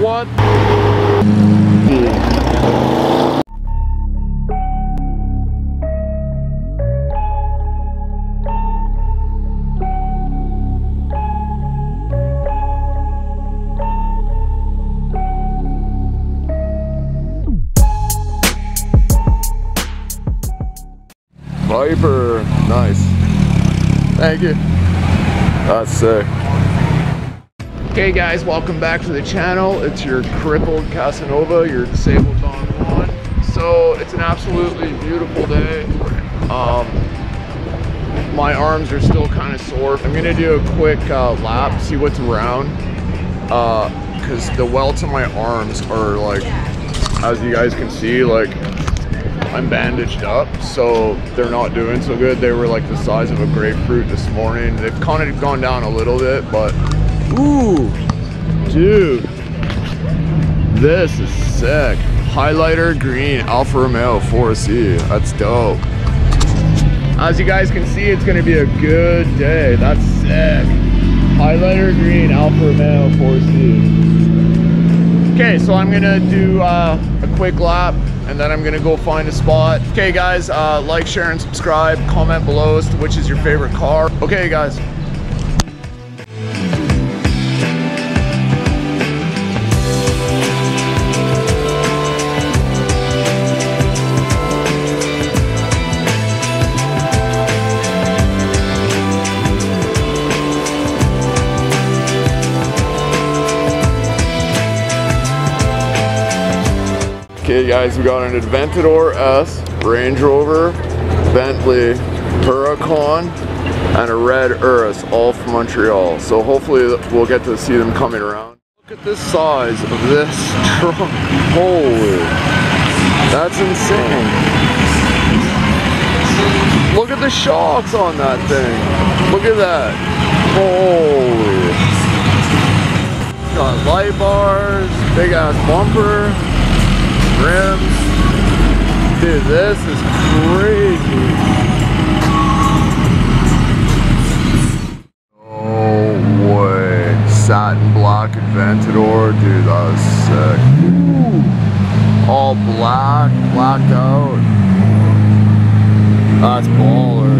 What? Viper, nice. Thank you. That's sick. Okay guys, welcome back to the channel. It's your crippled Casanova, your disabled Don Juan. So it's an absolutely beautiful day. My arms are still kind of sore. I'm gonna do a quick lap, see what's around, because the welts on my arms are like, as you guys can see, like I'm bandaged up, so they're not doing so good. They were like the size of a grapefruit this morning. They've kind of gone down a little bit, but ooh, dude, this is sick. Highlighter green Alfa Romeo 4C. That's dope. As you guys can see, it's gonna be a good day. That's sick. Highlighter green Alfa Romeo 4C. Okay, so I'm gonna do a quick lap, and then I'm gonna go find a spot. Okay guys, like, share, and subscribe. Comment below as to which is your favorite car. Okay guys. Okay guys, we got an Aventador S, Range Rover, Bentley Huracan, and a red Urus, all from Montreal. So hopefully we'll get to see them coming around. Look at the size of this truck. Holy, that's insane. Look at the shocks on that thing. Look at that. Holy. Got light bars, big ass bumper. Rims. Dude, this is crazy. No way. Satin black Aventador. Dude, that was sick. Ooh. All black, blacked out. That's baller.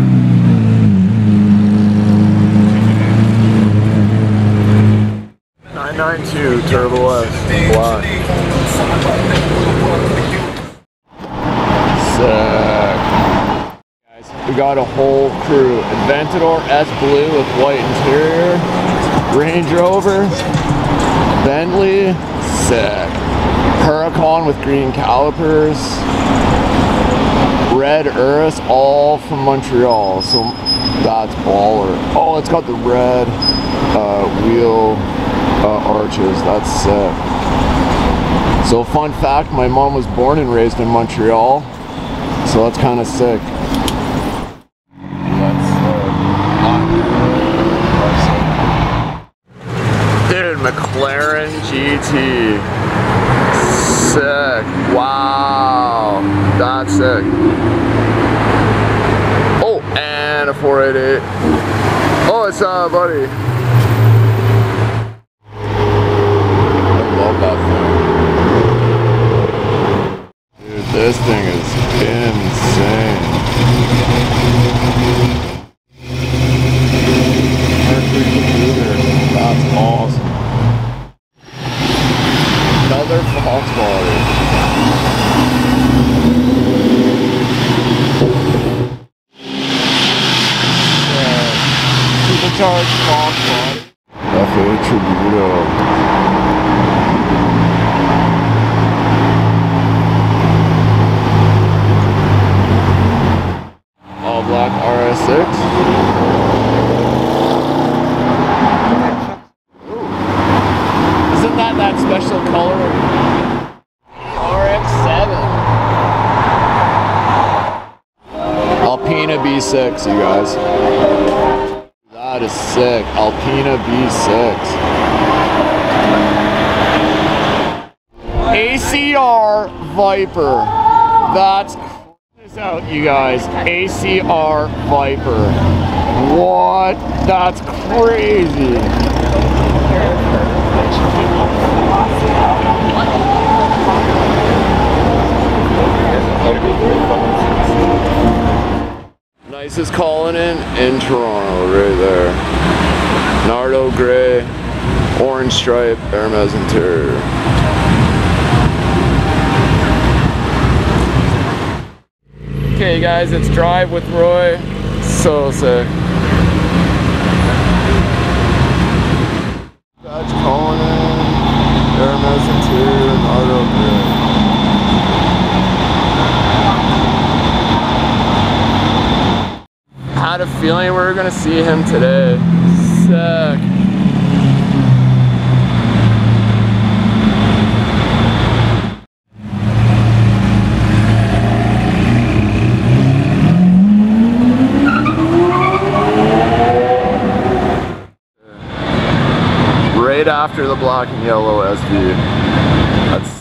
.992 Turbo S. Black. We got a whole crew. Aventador S Blue with white interior. Range Rover. Bentley. Sick. Huracan with green calipers. Red Urus, all from Montreal. So that's baller. Oh, it's got the red wheel arches. That's sick. So fun fact, my mom was born and raised in Montreal. So that's kind of sick. McLaren GT, sick. Wow, that's sick. Oh, and a 488. Oh, it's buddy. I love that thing. Dude, this thing is insane. That's awesome. Another Volkswagen. Supercharged Volkswagen. FA Tributo. All black RS6. Ooh. Isn't that special color? Alpina B6, you guys. That is sick. Alpina B6. ACR Viper. That's this out, you guys. ACR Viper. What? That's crazy. Price is calling in Toronto right there. Nardo gray, orange stripe, Hermes interior. Okay guys, it's Drive With Roy. So sick. Dodge calling in, Hermes interior, Nardo gray. I had a feeling we were gonna see him today. Sick. Right after the black and yellow SV. That's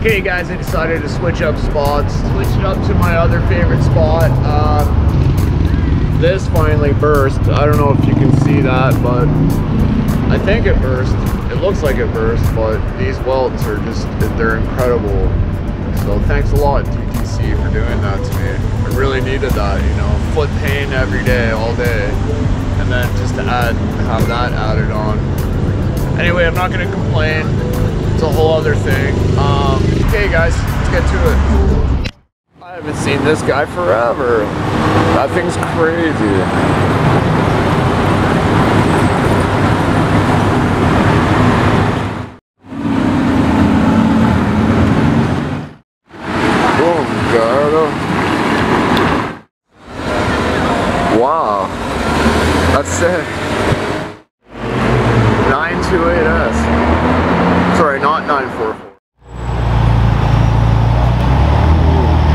okay guys, I decided to switch up spots, switched up to my other favorite spot. This finally burst. I don't know if you can see that, but I think it burst. It looks like it burst, but these welts are just, they're incredible. So thanks a lot TTC for doing that to me. I really needed that, you know, foot pain every day, all day. And then just to have that added on. Anyway, I'm not gonna complain. It's a whole other thing. Okay guys, let's get to it. I haven't seen this guy forever. That thing's crazy. Boom, Gardo. Wow, that's sick. 928S. Sorry, not 944.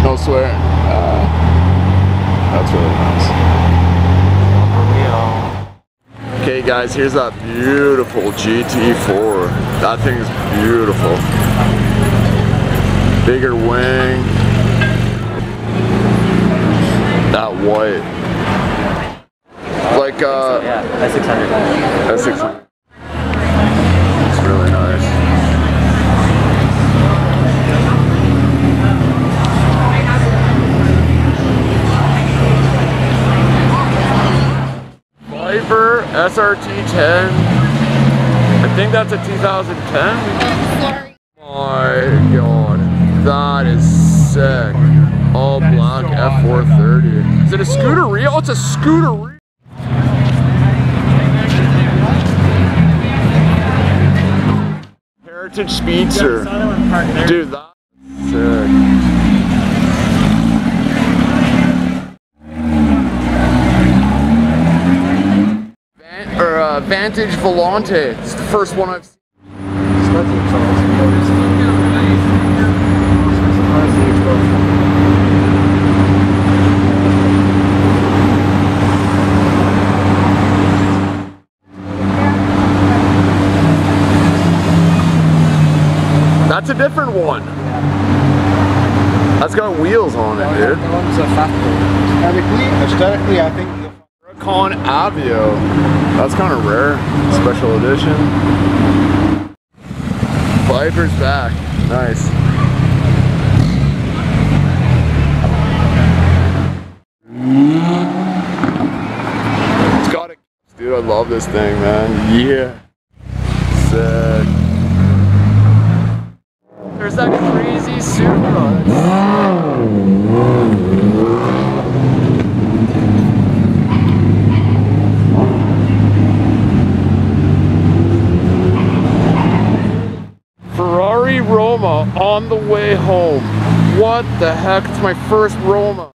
No swear. That's really nice. Okay guys, here's that beautiful GT4. That thing is beautiful. Bigger wing. That white. Like yeah, S600. S600. Viper SRT 10. I think that's a 2010. My God, that is sick. All black F430. Is it a Scuderia? Oh, it's a Scuderia. Heritage Speedster. Dude, that's sick. Vantage Velonte. It's the first one I've seen. That's a different one. That's got wheels on it, dude. Aesthetically, I think the Con Avio. That's kind of rare. Special edition. Viper's back. Nice. It's got a... Dude, I love this thing, man. Yeah. Sick. There's that crazy Supra. What the heck? It's my first Roma.